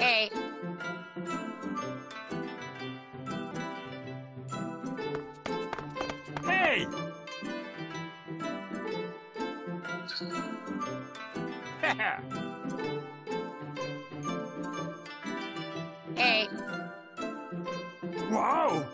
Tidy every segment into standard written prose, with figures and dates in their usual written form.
Hey. Hey. Hey. Wow.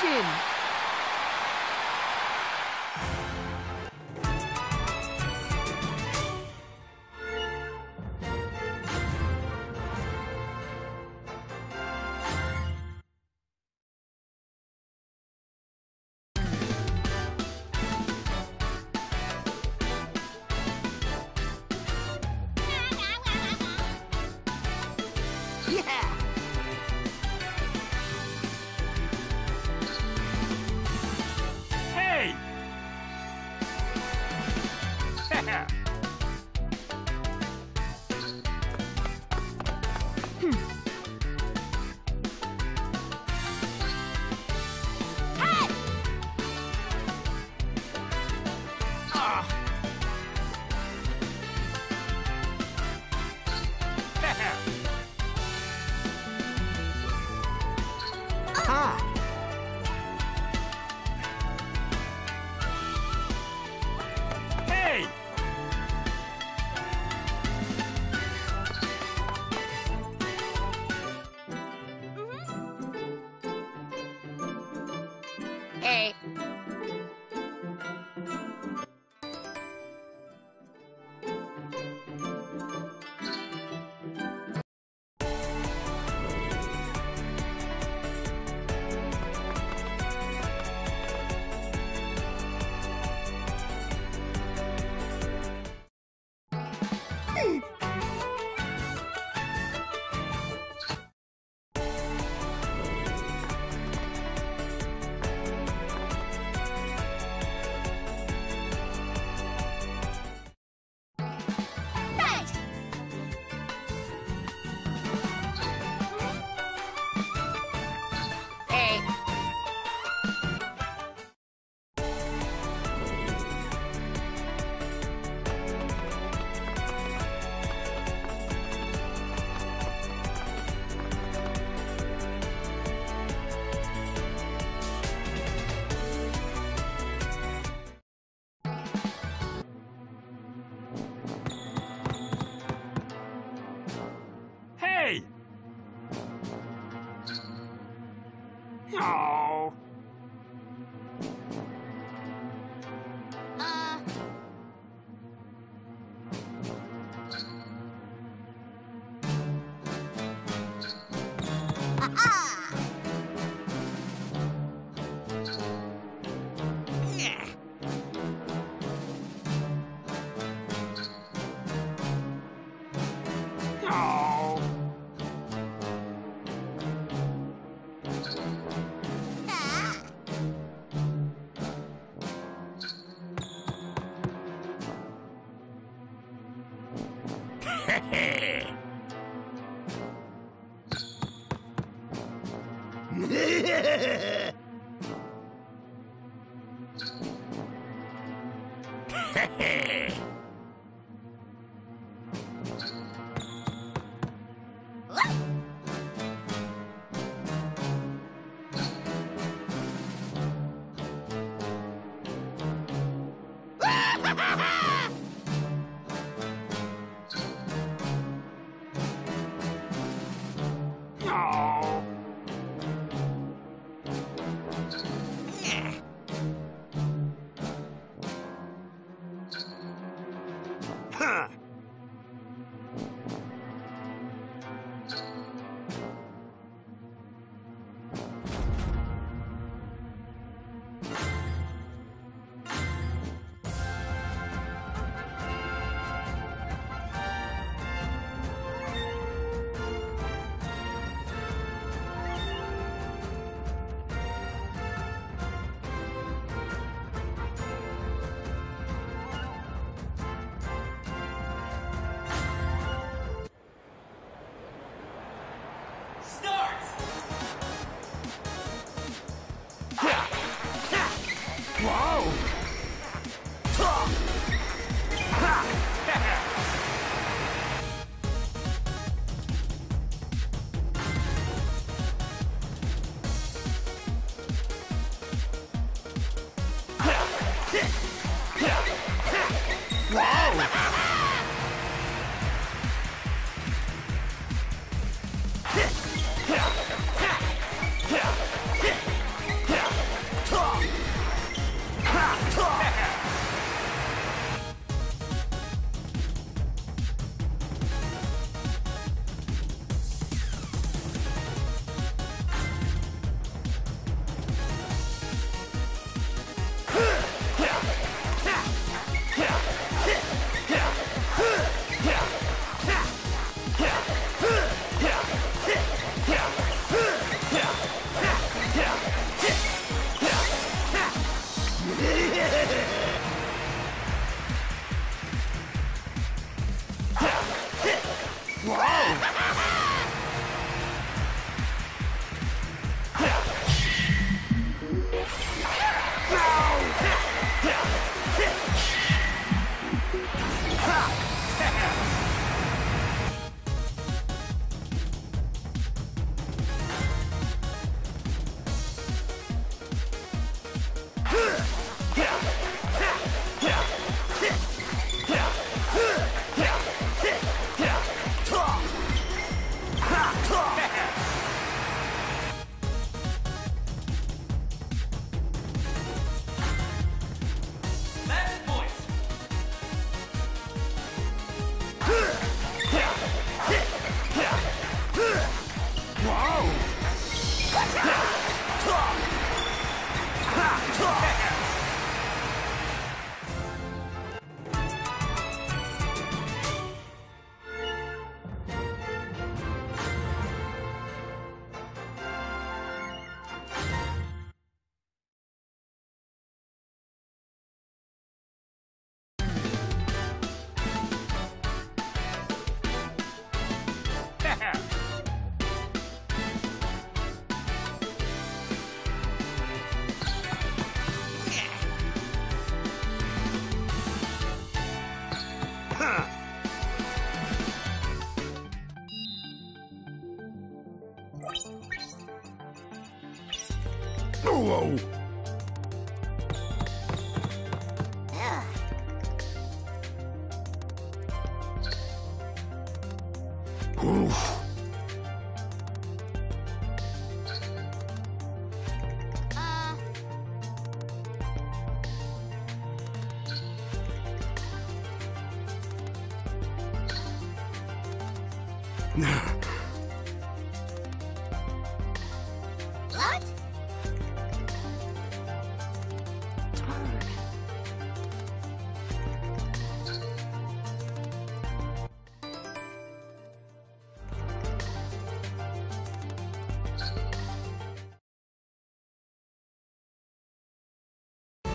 kitchen. Whoa!